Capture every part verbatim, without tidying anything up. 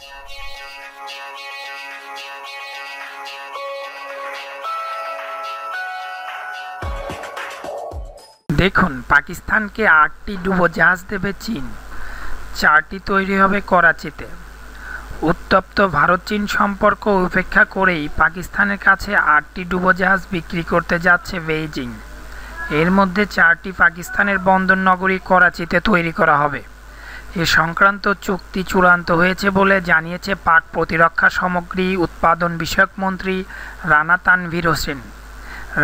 দেখুন পাকিস্তানকে আটটি ডুবোজাহাজ দেবে চীন, চারটি তৈরি হবে করাচিতে। উত্তপ্ত ভারত চীন সম্পর্ক উপেক্ষা করেই পাকিস্তানের কাছে আটটি ডুবোজাহাজ বিক্রি করতে যাচ্ছে বেইজিং। এর মধ্যে চারটি পাকিস্তানের বন্দর নগরী করাচিতে তৈরি করা হবে। এ সংক্রান্ত চুক্তি চূড়ান্ত হয়েছে বলে জানিয়েছে পাক প্রতিরক্ষা সামগ্রী উৎপাদন বিষয়ক মন্ত্রী রানা তানভীর হোসেন।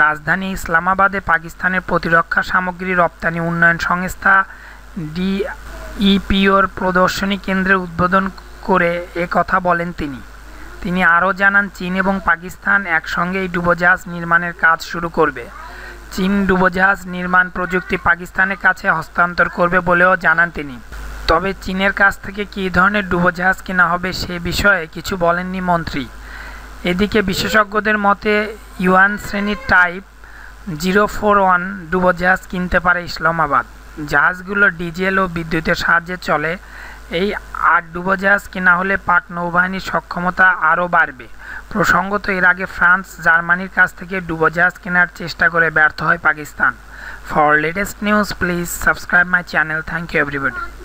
রাজধানী ইসলামাবাদে পাকিস্তানের প্রতিরক্ষা সামগ্রী রপ্তানি উন্নয়ন সংস্থা ডিইপিওর প্রদর্শনী কেন্দ্রে উদ্বোধন করে এ কথা বলেন তিনি। তিনি আরও জানান, চীন এবং পাকিস্তান একসঙ্গে এই ডুবোজাহাজ নির্মাণের কাজ শুরু করবে। চীন ডুবোজাহাজ নির্মাণ প্রযুক্তি পাকিস্তানের কাছে হস্তান্তর করবে বলেও জানান তিনি। তবে চীনের কাছ থেকে কী ধরনের ডুবোজাহাজ কেনা হবে সে বিষয়ে কিছু বলেননি মন্ত্রী। এদিকে বিশেষজ্ঞদের মতে ইউয়ান শ্রেণীর টাইপ জিরো ফোর ওয়ান ডুবোজাহাজ কিনতে পারে ইসলামাবাদ। জাহাজগুলো ডিজেল ও বিদ্যুতের সাহায্যে চলে। এই আট ডুবোজাহাজ কেনা হলে পাক নৌবাহিনীর সক্ষমতা আরও বাড়বে। প্রসঙ্গত, এর আগে ফ্রান্স জার্মানির কাছ থেকে ডুবোজাহাজ কেনার চেষ্টা করে ব্যর্থ হয় Pakistan. For latest news please subscribe my channel. Thank you everybody.